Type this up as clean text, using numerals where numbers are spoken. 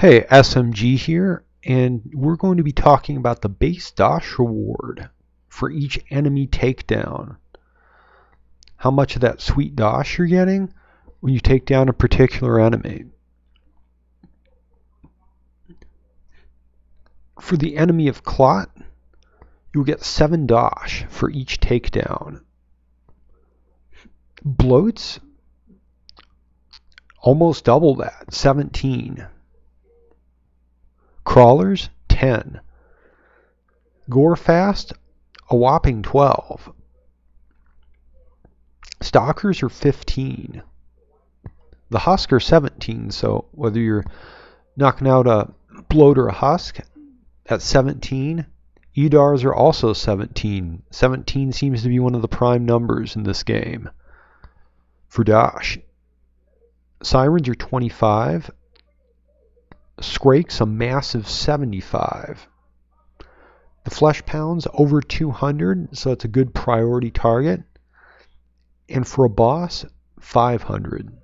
Hey, SMG here, and we're going to be talking about the base Dosh reward for each enemy takedown. How much of that sweet Dosh you're getting when you take down a particular enemy. For the enemy of Clot, you'll get 7 Dosh for each takedown. Bloats, almost double that, 17. Crawlers, 10. Gorefast, a whopping 12. Stalkers are 15. The Husk are 17, so whether you're knocking out a Bloat or a Husk at 17, Edars are also 17. 17 seems to be one of the prime numbers in this game for Dosh. Sirens are 25. Scrakes a massive 75. The flesh pounds over 200, so that's a good priority target. And for a boss, 500.